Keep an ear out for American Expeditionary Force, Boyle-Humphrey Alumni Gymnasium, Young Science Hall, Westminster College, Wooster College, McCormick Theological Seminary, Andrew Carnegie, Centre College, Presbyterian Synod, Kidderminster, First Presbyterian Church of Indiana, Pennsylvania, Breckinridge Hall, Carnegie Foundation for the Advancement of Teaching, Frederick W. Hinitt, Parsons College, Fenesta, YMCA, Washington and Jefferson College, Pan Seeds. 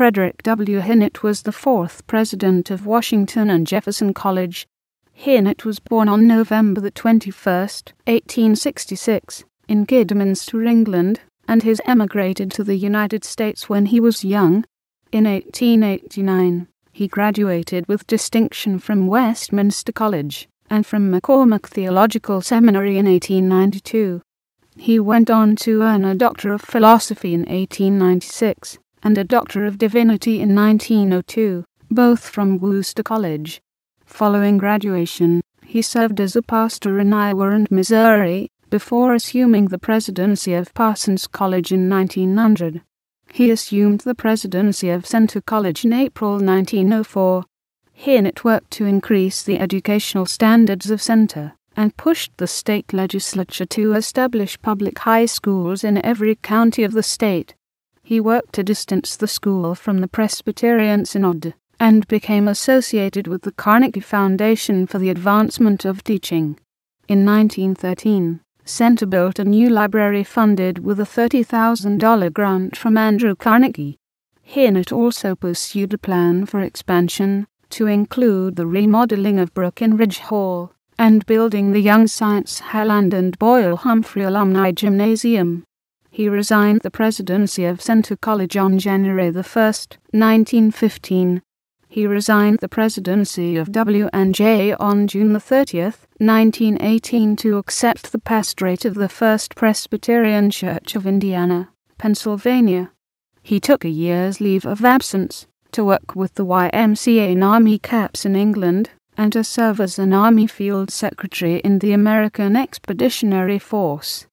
Frederick W. Hinitt was the fourth president of Washington and Jefferson College. Hinitt was born on November 21, 1866, in Kidderminster, England, and has emigrated to the United States when he was young. In 1889, he graduated with distinction from Westminster College and from McCormick Theological Seminary in 1892. He went on to earn a Doctor of Philosophy in 1896 and a Doctor of Divinity in 1902, both from Wooster College. Following graduation, he served as a pastor in Iowa and Missouri, before assuming the presidency of Parsons College in 1900. He assumed the presidency of Centre College in April 1904. Hinitt worked to increase the educational standards of Centre, and pushed the state legislature to establish public high schools in every county of the state. He worked to distance the school from the Presbyterian Synod, and became associated with the Carnegie Foundation for the Advancement of Teaching. In 1913, Centre built a new library funded with a $30,000 grant from Andrew Carnegie. Hinitt also pursued a plan for expansion, to include the remodeling of Breckinridge Hall, and building the Young Science Hall and Boyle-Humphrey Alumni Gymnasium. He resigned the presidency of Centre College on January 1, 1915. He resigned the presidency of W&J on June 30, 1918, to accept the pastorate of the First Presbyterian Church of Indiana, Pennsylvania. He took a year's leave of absence, to work with the YMCA and Army Caps in England, and to serve as an Army Field Secretary in the American Expeditionary Force.